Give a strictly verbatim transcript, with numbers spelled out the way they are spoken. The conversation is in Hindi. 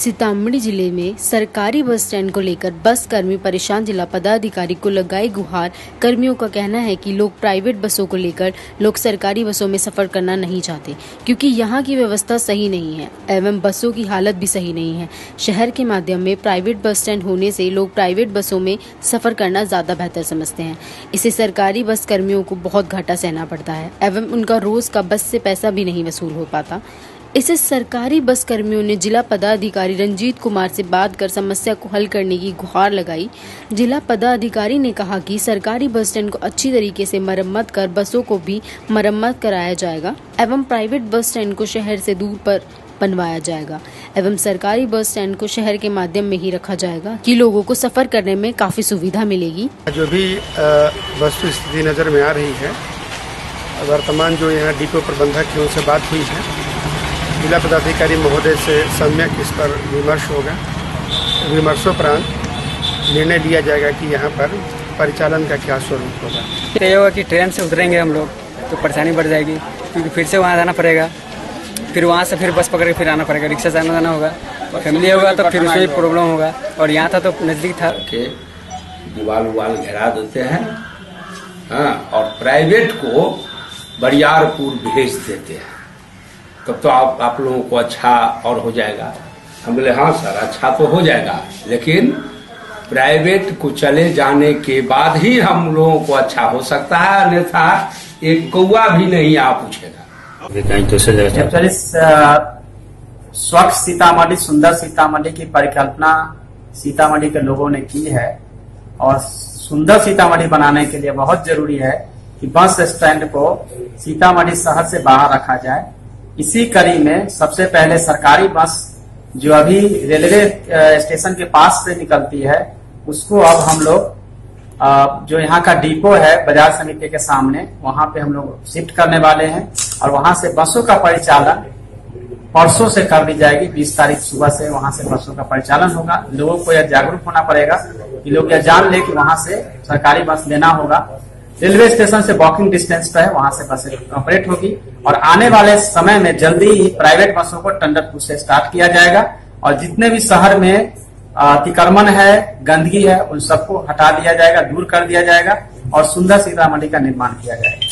सीतामढ़ी जिले में सरकारी बस स्टैंड को लेकर बस कर्मी परेशान, जिला पदाधिकारी को लगाई गुहार। कर्मियों का कहना है कि लोग प्राइवेट बसों को लेकर लोग सरकारी बसों में सफर करना नहीं चाहते क्योंकि यहां की व्यवस्था सही नहीं है एवं बसों की हालत भी सही नहीं है। शहर के माध्यम में प्राइवेट बस स्टैंड होने से लोग प्राइवेट बसों में सफर करना ज्यादा बेहतर समझते हैं। इसे सरकारी बस कर्मियों को बहुत घाटा सहना पड़ता है एवं उनका रोज का बस से पैसा भी नहीं वसूल हो पाता। इसे सरकारी बस कर्मियों ने जिला पदाधिकारी रंजीत कुमार से बात कर समस्या को हल करने की गुहार लगाई। जिला पदाधिकारी ने कहा कि सरकारी बस स्टैंड को अच्छी तरीके से मरम्मत कर बसों को भी मरम्मत कराया जाएगा एवं प्राइवेट बस स्टैंड को शहर से दूर पर बनवाया जाएगा एवं सरकारी बस स्टैंड को शहर के माध्यम में ही रखा जाएगा कि लोगों को सफर करने में काफी सुविधा मिलेगी। जो भी वस्तु स्थिति नजर में आ रही है, वर्तमान जो यहाँ डिपो प्रबंधक की उनसे बात हुई है, जिला पदाधिकारी महोदय से सम्यक इस पर विमर्श होगा। विमर्शोपरांत निर्णय लिया जाएगा कि यहाँ पर परिचालन का क्या स्वरूप होगा। ये होगा कि ट्रेन से उतरेंगे हम लोग तो परेशानी बढ़ जाएगी, क्योंकि फिर से वहाँ जाना पड़ेगा, फिर वहाँ से फिर बस पकड़ के फिर आना पड़ेगा, रिक्शा से आना जाना होगा और फैमिली होगा तो फिर उसमें प्रॉब्लम होगा। और यहाँ था तो नज़दीक था कि दीवार उवाल घेरा देते हैं, हाँ, और प्राइवेट को बरियारपुर भेज देते हैं। तब तो आप आप लोगों को अच्छा और हो जाएगा। हम बोले हाँ सर, अच्छा तो हो जाएगा, लेकिन प्राइवेट को चले जाने के बाद ही हम लोगों को अच्छा हो सकता है, अन्यथा एक कौवा भी नहीं आ पूछेगा। स्वच्छ सीतामढ़ी, सुंदर सीतामढ़ी की परिकल्पना सीतामढ़ी के लोगों ने की है और सुंदर सीतामढ़ी बनाने के लिए बहुत जरूरी है कि बस स्टैंड को सीतामढ़ी शहर से बाहर रखा जाए। इसी कड़ी में सबसे पहले सरकारी बस जो अभी रेलवे स्टेशन के पास से निकलती है, उसको अब हम लोग जो यहाँ का डिपो है बाजार समिति के सामने, वहां पे हम लोग शिफ्ट करने वाले हैं और वहां से बसों का परिचालन परसों से कर दी जाएगी। बीस तारीख सुबह से वहां से बसों का परिचालन होगा। लोगों को यह जागरूक होना पड़ेगा कि लोग यह जान ले कि वहां से सरकारी बस लेना होगा। रेलवे स्टेशन से वॉकिंग डिस्टेंस पर है, वहां से बसें ऑपरेट होगी और आने वाले समय में जल्दी ही प्राइवेट बसों को टंडरपुर से स्टार्ट किया जाएगा और जितने भी शहर में अतिक्रमण है, गंदगी है, उन सबको हटा दिया जाएगा, दूर कर दिया जाएगा और सुंदर सीतामढ़ी का निर्माण किया जाएगा।